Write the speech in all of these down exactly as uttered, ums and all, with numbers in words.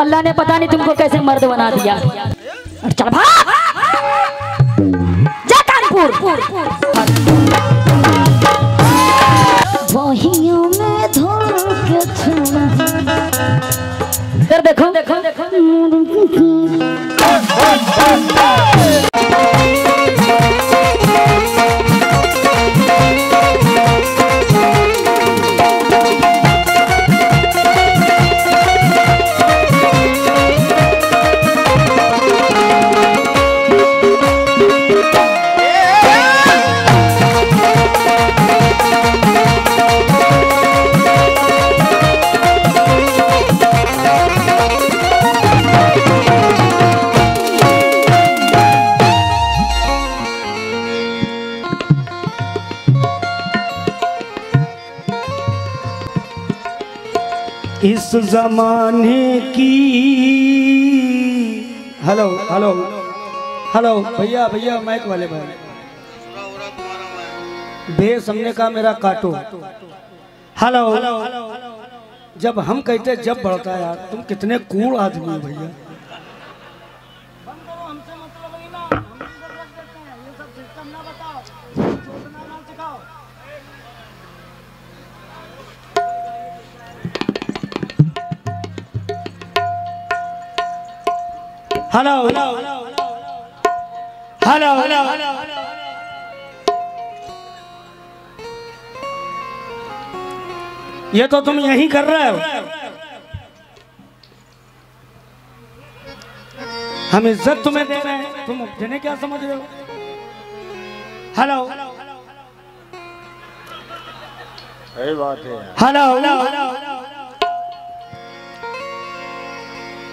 अल्लाह ने पता नहीं तुमको कैसे मर्द बना दिया। चल भाग जा कानपुर। बहियों में धोके छुआ इधर देखो देखो देखो इस जमाने की। हेलो हेलो हेलो भैया भैया माइक वाले भाई भेस हमने कहा मेरा काटो। हेलो जब हम कहते जब बढ़ता है यार तुम कितने कूल आदमी हो भैया। हेलो हेलो हेलो हेलो ये तो तुम यही कर रहे हो। हम इज्जत तुम्हें दे रहे हैं तुम उपजने क्या समझ रहे हो। हेलो सही बात है। हेलो हेलो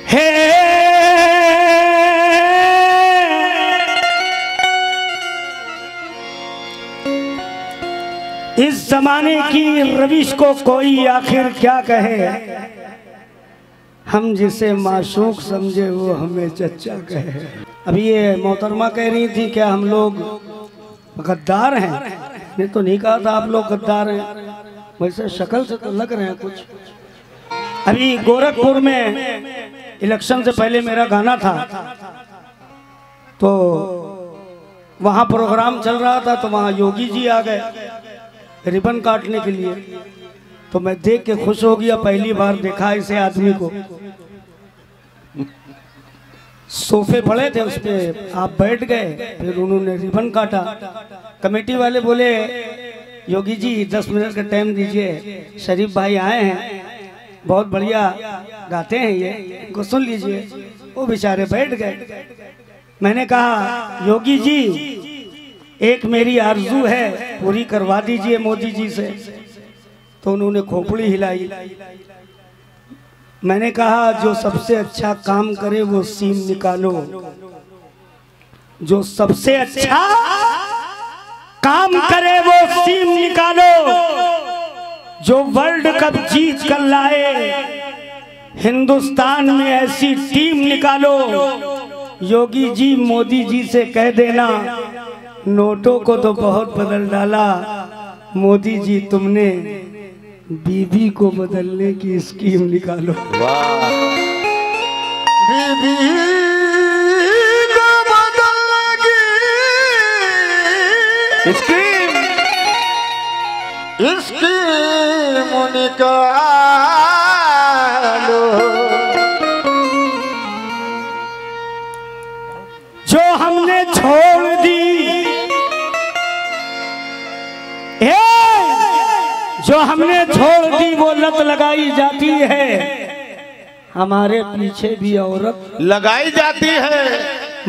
हे इस जमाने की रविश को कोई आखिर क्या कहे। हम जिसे माशूक समझे वो हमें चच्चा कहे। अभी ये मोहतरमा कह रही थी क्या हम लोग गद्दार हैं। मैं तो नहीं कहा था आप लोग गद्दार हैं, वैसे शक्ल से तो लग रहे हैं कुछ। अभी गोरखपुर में इलेक्शन से पहले मेरा गाना था तो वहाँ प्रोग्राम चल रहा था तो वहाँ योगी जी आ गए रिबन काटने के लिए। तो मैं देख के खुश हो गया, पहली बार देखा इसे आदमी को। सोफे पड़े थे उस पर आप बैठ गए, फिर उन्होंने रिबन काटा। कमेटी वाले बोले योगी जी दस मिनट का टाइम दीजिए, शरीफ भाई आए हैं बहुत बढ़िया गाते हैं ये इनको सुन लीजिए। वो बेचारे बैठ गए। मैंने कहा योगी जी एक मेरी आरजू है पूरी करवा दीजिए मोदी जी से। तो उन्होंने खोपड़ी हिलाई। मैंने कहा जो सबसे अच्छा काम करे वो सीम निकालो, जो सबसे अच्छा काम करे वो सीम निकालो, जो वर्ल्ड कप जीत कर लाए हिंदुस्तान में ऐसी टीम निकालो। योगी जी मोदी जी से कह देना नोटों को तो बहुत बदल डाला, मोदी जी तुमने बीबी को बदलने की स्कीम निकालो। वाह बीबी को बदलने की स्कीम स्कीम निकालो। जो हमने छोड़ दी जो हमने छोड़ दी वो लत लगाई जाती है, हमारे पीछे भी औरत लगाई जाती है।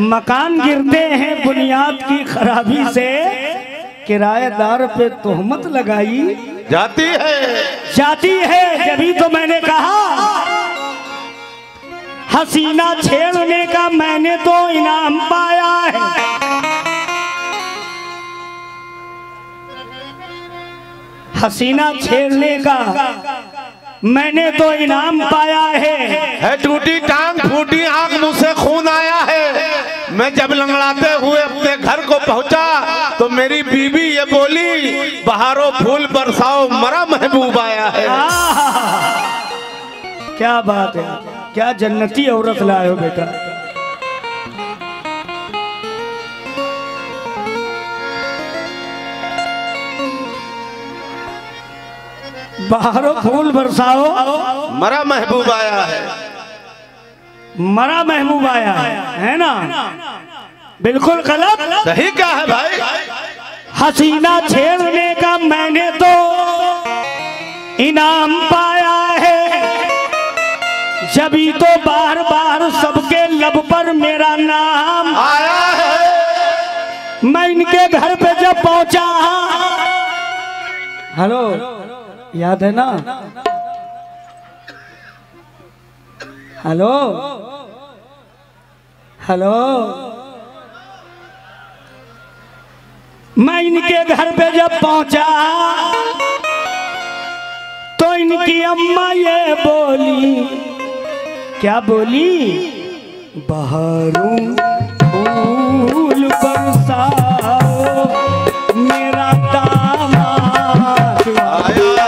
मकान गिरते हैं बुनियाद की खराबी से, किराएदार पे तोहमत लगाई जाती है जाती है। जभी तो मैंने कहा हसीना छेड़ने का मैंने तो इनाम पाया है। हसीना छेड़ने का मैंने तो इनाम पाया है। टूटी टांग फूटी आंख मुँह से खून आया है। मैं जब लंगड़ाते हुए अपने घर को पहुंचा तो मेरी बीबी ये बोली बहारो फूल बरसाओ मरा महबूब आया है। क्या बात है क्या जन्नती औरत लाए हो बेटा। बाहरों फूल बरसाओ, मरा महबूब आया है, मरा महबूब आया है, है ना? बिल्कुल गलत सही क्या है भाई। हसीना छेड़ने का मैंने तो इनाम पाया है, जभी तो बार बार सबके लब पर मेरा नाम आया है। मैं इनके घर पे जब पहुंचा, हेलो याद है ना, हेलो हेलो, मैं इनके घर पे जब पहुंचा तो इनकी अम्मा ये बोली, क्या बोली, बाहरों फूल बरसाओ मेरा दामाद आया।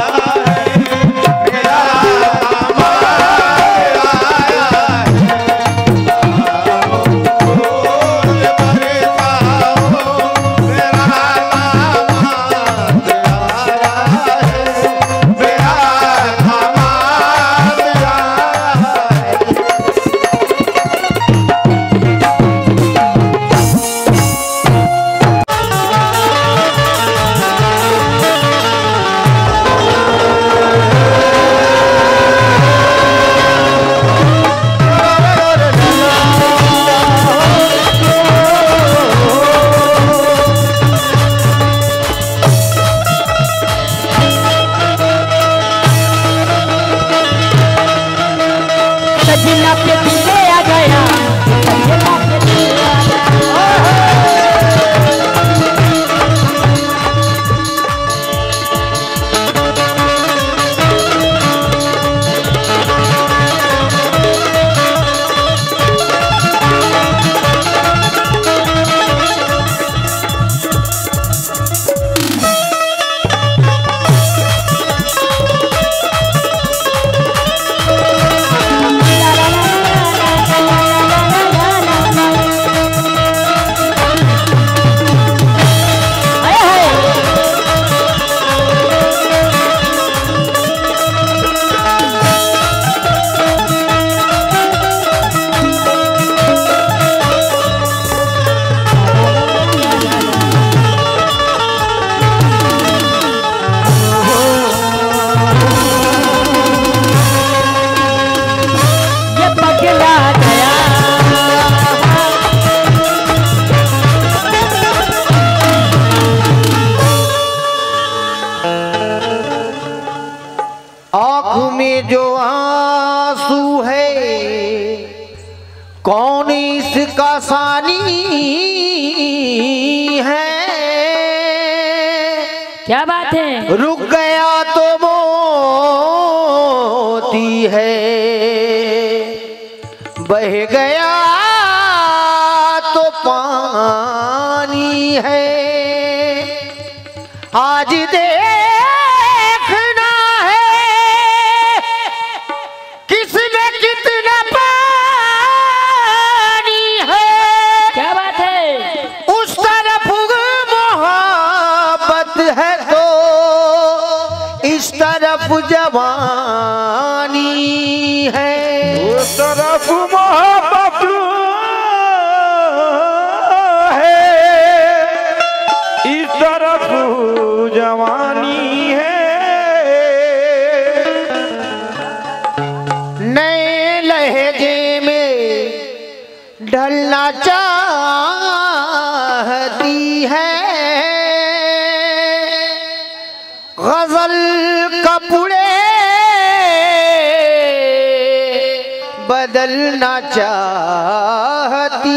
बदलना चाहती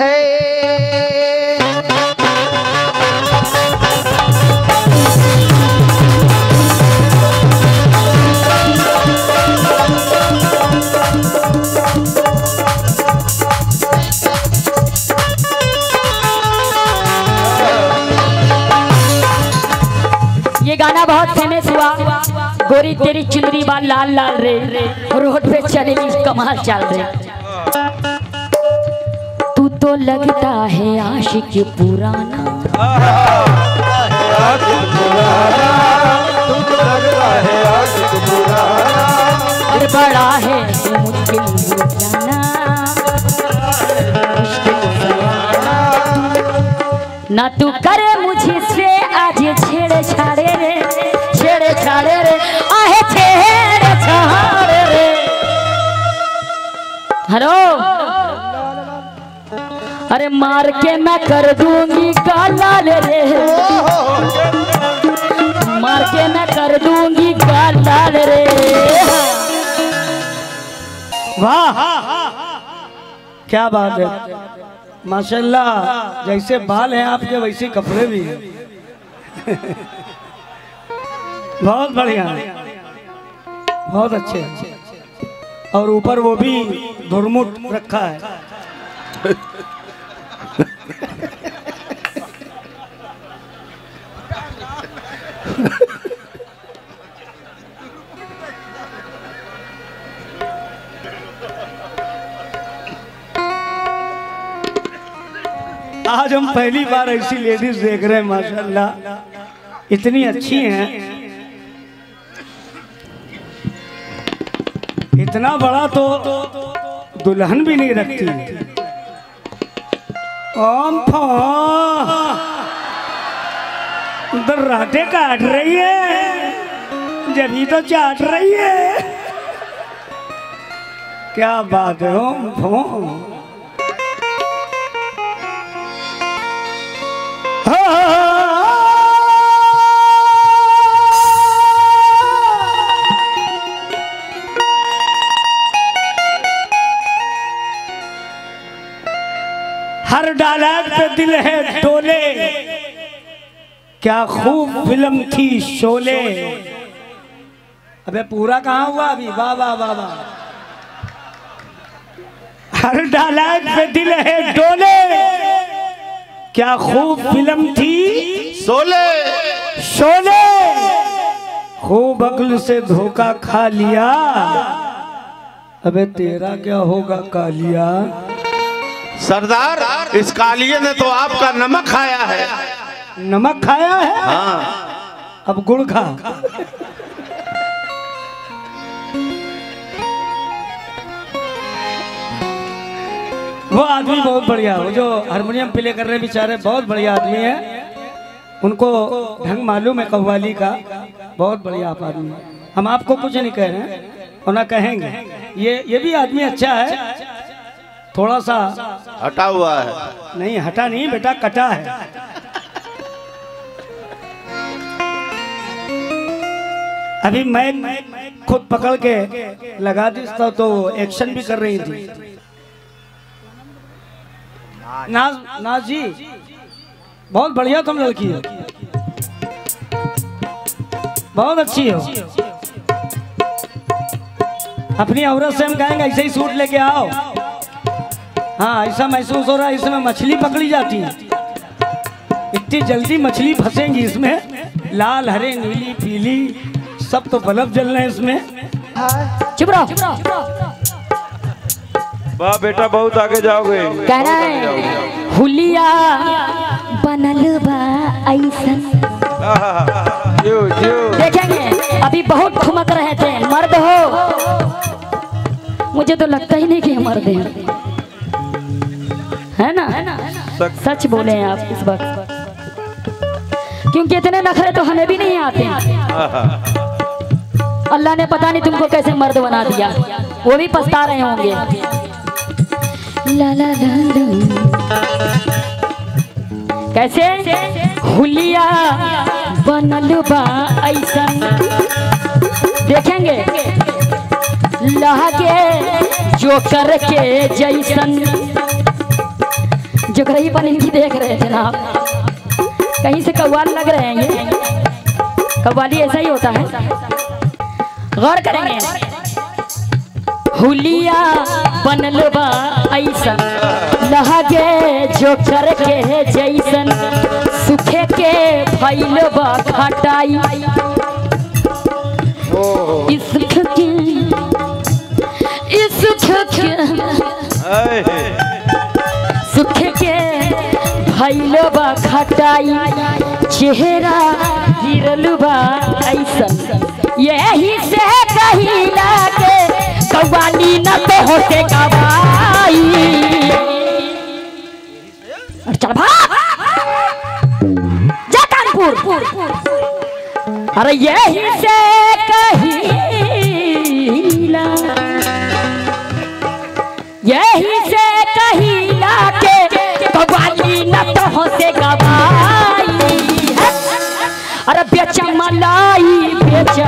है ये गाना बहुत फेमस हुआ गोरी तेरी चुंदरी बा लाल लाल रे, रोड पे चलेगी कमाल चाल रे। तू तो लगता है आशिक पुराना, तू तो लगता है आशिक पुराना, बड़ा है तू मुश्किल हो जाना। ना तू करे मुझे से आज छेड़े छाड़े रे, छेड़े छाड़े रे, आहे छेड़े छाड़े रे। हेलो, अरे मार के मैं कर दूंगी काला रे, मार के मैं कर दूंगी काला रे। वाह क्या बात है, माशाल्लाह। जैसे बाल हैं आपके वैसे कपड़े भी हैं। बहुत बढ़िया, बहुत अच्छे, और ऊपर वो भी धुरमुट रखा है। आज हम पहली बार ऐसी लेडीज देख रहे हैं, माशाल्लाह इतनी अच्छी हैं। इतना बड़ा तो दुल्हन भी नहीं रखती। ओम उधर राटे काट रही है, जभी तो चाट रही है। क्या बात है, ओम फो हर डालात पे दिल है डोले। क्या खूब फिल्म थी शोले। अबे पूरा कहाँ हुआ अभी, वाह वाह वाह वाह। हर डालात पे दिल है डोले, क्या खूब फिल्म थी शोले शोले। खूब अक्ल से धोखा खा लिया, अबे तेरा क्या होगा कालिया। सरदार इस कालिए ने तो आपका नमक खाया है, नमक खाया है। हाँ, अब गुड़ खा। वो आदमी बहुत बढ़िया, वो जो हारमोनियम प्ले कर रहे बेचारे बहुत बढ़िया आदमी है। उनको ढंग मालूम है कव्वाली का, बहुत बढ़िया आप आदमी। हम आपको कुछ नहीं कह रहे हैं और ना कहेंगे। ये ये भी आदमी अच्छा है, थोड़ा सा हटा हुआ है। नहीं हटा नहीं बेटा, कटा है। अभी मैं खुद पकड़ के लगा दी तो एक्शन भी कर रही थी। नाज नाज जी बहुत बढ़िया, तुम लड़की हो, बहुत अच्छी हो। अपनी औरत से हम कहेंगे ऐसे ही सूट लेके आओ। हाँ, ऐसा महसूस हो रहा है इसमें मछली पकड़ी जाती है। इतनी जल्दी मछली फंसेंगी इसमें, लाल हरे नीली पीली सब तो बल्ब जल रहे हैं इसमें। चुप रहो। वाह बेटा बहुत आगे जाओगे। कह रहा है हुलिया बनल बा ऐसन। देखेंगे अभी बहुत ठुमक रहे थे, मर्द हो। मुझे तो लगता ही नहीं कि मर्द है, है ना? है ना? सच, सच बोले हैं आप इस वक्त, क्योंकि इतने नखरे तो हमें भी नहीं आते। अल्लाह ने पता नहीं तुमको कैसे मर्द बना दिया, वो भी पछता रहे होंगे। ला ला ला ला। कैसे हुलिया बनल बा ऐसन। देखेंगे लहके जो करके जैसन। जोकरही बनी भी देख रहे थे ना, कहीं से कव्वाल लग रहे हैं। ये कव्वाली ऐसा ही होता है, गौर करेंगे। हुलिया बनल बा ऐसन, लहगे जोकर के जैसन। सूखे के फैल बा खटाई, इस थके इस थके सुख के भइलो बा खटाई चेहरा गिरल बा ऐसन यही से कहीं लागे कव्वाली न तो होते गवाई चल भाग जा कानपुर। अरे यही से कहिला यही से कहिला के कव्वाली न तो होते गवाई। अरे बेच मलाई बेच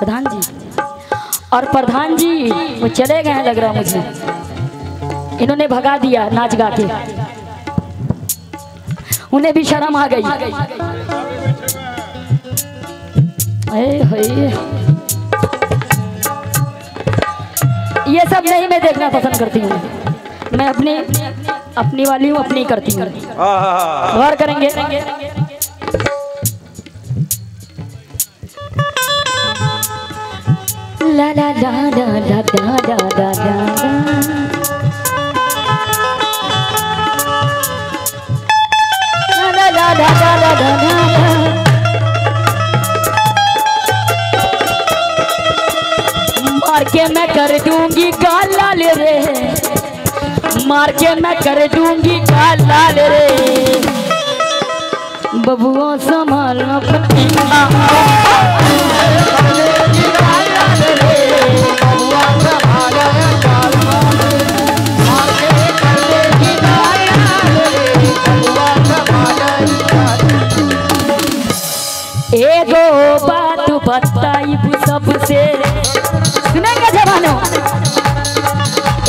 प्रधान जी और प्रधान जी वो चले गए हैं लग रहा मुझे इन्होंने भगा दिया नाच गा के उन्हें भी शर्म आ गई। ये सब नहीं मैं देखना पसंद करती हूँ। मैं अपनी अपनी वाली हूँ अपनी करती हूँ। गौर करेंगे la la la la la la la la la la la la la la मार के मैं कर दूंगी काला ले रे मार के मैं कर दूंगी काला ले रे बबुआ संभालना पड़ेगा एगो बात बताई सबसे सुनेंगे जवानों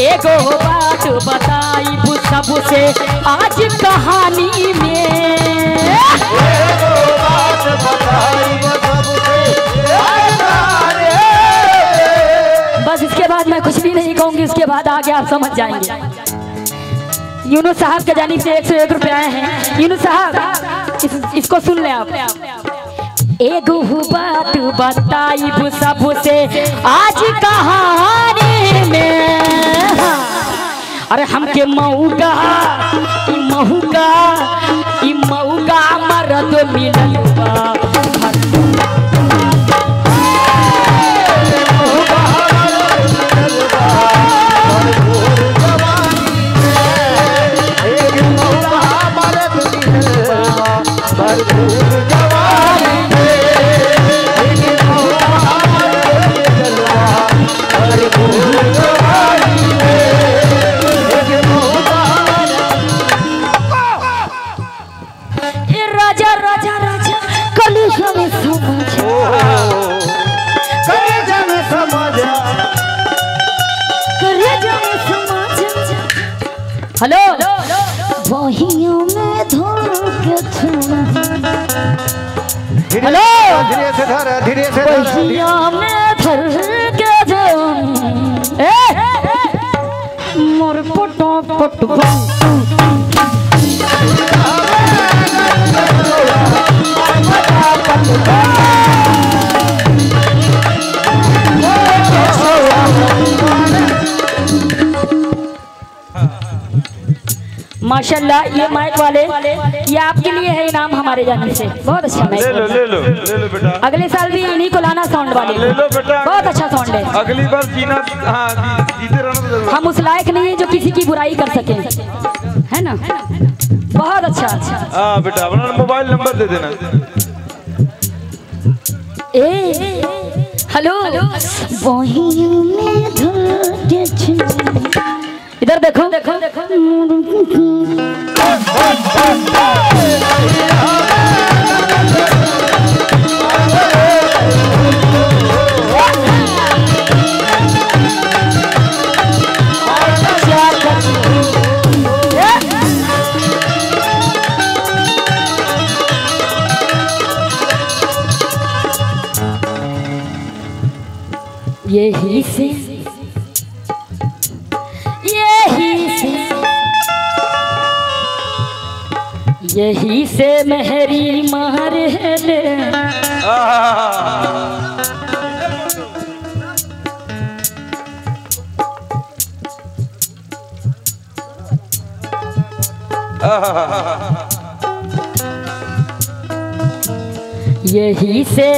एगो बात बताई सबसे आज कहानी में एगो बात बताई बस इसके बाद मैं कुछ भी नहीं कहूंगी। इसके बाद आगे आप समझ जाएंगे। यूनुस साहब के जानी से एक सौ एक रुपये आए हैं। यूनुस साहब इस, इसको सुन ले आप। एगो बात बताई सबसे आज कहानी में अरे हमके मऊगा मऊगा मऊगा मरद मिलल हेलो वहीयों में धोके हेलो धीरे से धर धीरे से वहीयों में धर के धर ए मोर पटो पटवा माशाल्लाह। ये माइक वाले ये आपके लिए है इनाम हमारे जाने से। बहुत अच्छा माइक ले लो ले लो ले लो बेटा। अगले साल भी इन्हीं को लाना साउंड वाले। ले लो बेटा बहुत अच्छा साउंड है। अगली बार जीना हाँ जीते रहना। हम उस लायक नहीं है जो किसी की बुराई कर सके है ना। बहुत अच्छा अच्छा बेटा अपना मोबाइल नंबर दे देना। हेलो इधर देखो देखो देखो यही से यही से यही से मेहरी मार है ले यही से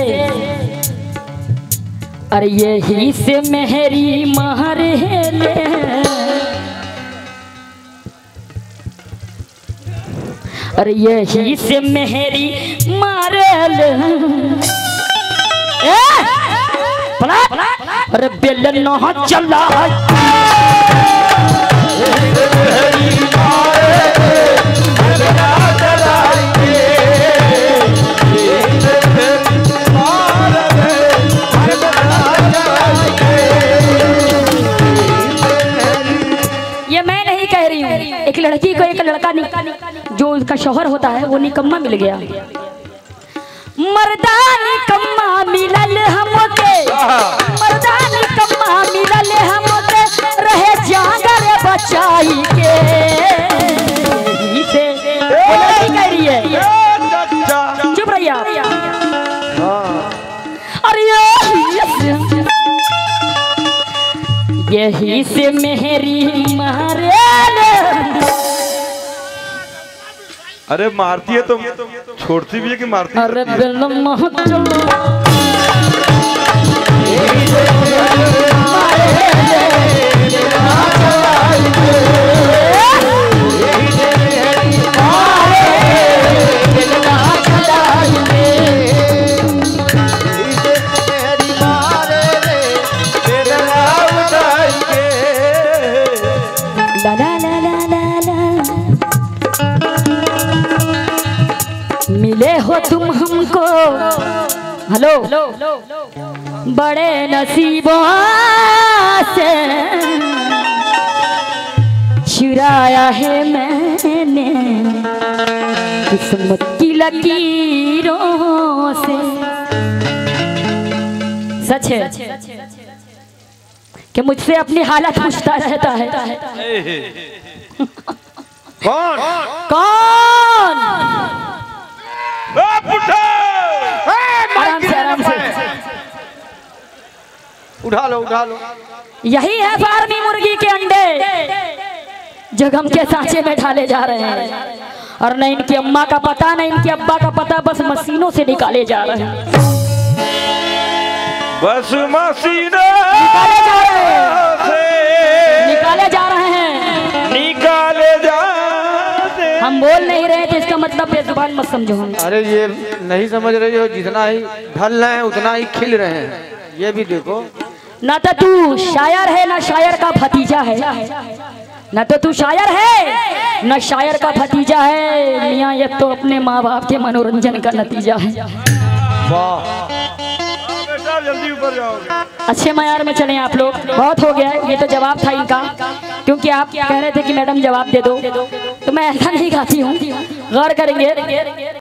अरे यही से मेहरी मार है ले अरे यही से मेहरी मार ले अरे बेल नहा चला लड़की को एक लड़का नहीं जो उसका शोहर होता है वो निकम्मा मिल गया मर्दा निकम्मा मिलल हमके मर्दा निकम्मा मिलल हमके रहे जागर बचाई के यही से लड़की कह रही है चुप रहिए आप अरे यही से मेहरी मारे अरे मारती है तो छोड़ती भी है कि मारती है। अरे तुम हमको हेलो बड़े नसीबों से चुराया है मैंने किस्मत की लकीरों से। सच है कि मुझसे अपनी हालत पूछता रहता है कौन कौन उठा लो उठा लो यही है फार्मी मुर्गी के अंडे जगम के सांचे में ढाले जा रहे हैं और न इनकी अम्मा का पता न इनके अब्बा का पता बस मशीनों से निकाले जा रहे हैं बस मशीनों निकाले जा रहे हैं निकाले जा रहे हैं निकाले जा हम बोल नहीं रहे थे इसका मतलब बेजुबान मत समझो हम। अरे ये नहीं समझ रहे हो जितना ही ढल रहे हैं उतना ही खिल रहे हैं ये भी देखो ना तो तू शायर है ना शायर का भतीजा है ना तो तू शायर है ना शायर का भतीजा है मियाँ ये तो अपने माँ बाप के मनोरंजन का नतीजा है। जल्दी ऊपर जाओ अच्छे मयार में चले आप लोग बहुत हो गया ये तो जवाब था इनका क्योंकि आप कह रहे थे कि मैडम जवाब दे दो तो मैं ऐसा नहीं गाती हूँ गौर करेंगे।